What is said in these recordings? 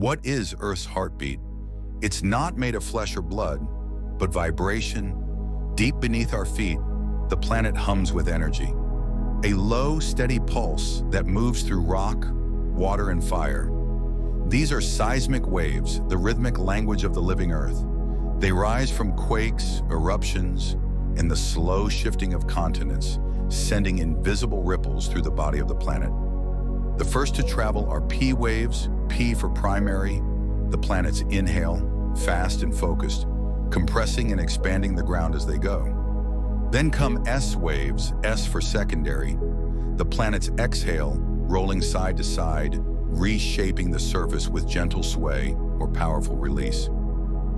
What is Earth's heartbeat? It's not made of flesh or blood, but vibration. Deep beneath our feet, the planet hums with energy. A low, steady pulse that moves through rock, water, and fire. These are seismic waves, the rhythmic language of the living Earth. They rise from quakes, eruptions, and the slow shifting of continents, sending invisible ripples through the body of the planet. The first to travel are P-waves, P for primary, the planets inhale, fast and focused, compressing and expanding the ground as they go. Then come S-waves, S for secondary, the planets exhale, rolling side to side, reshaping the surface with gentle sway or powerful release.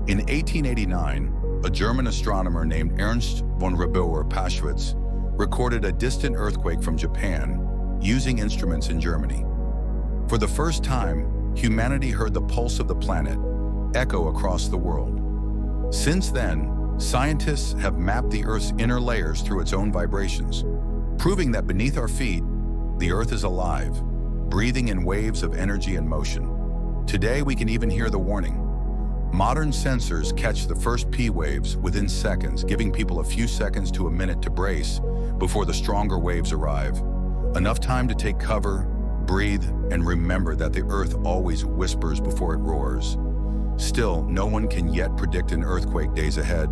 In 1889, a German astronomer named Ernst von Rebeur-Paschwitz recorded a distant earthquake from Japan using instruments in Germany. For the first time, humanity heard the pulse of the planet echo across the world. Since then, scientists have mapped the Earth's inner layers through its own vibrations, proving that beneath our feet, the Earth is alive, breathing in waves of energy and motion. Today, we can even hear the warning. Modern sensors catch the first P-waves within seconds, giving people a few seconds to a minute to brace before the stronger waves arrive. Enough time to take cover, breathe, and remember that the Earth always whispers before it roars. Still, no one can yet predict an earthquake days ahead.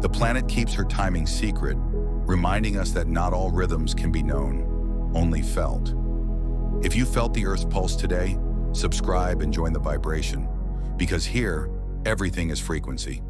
The planet keeps her timing secret, reminding us that not all rhythms can be known, only felt. If you felt the Earth's pulse today, subscribe and join the vibration, because here, everything is frequency.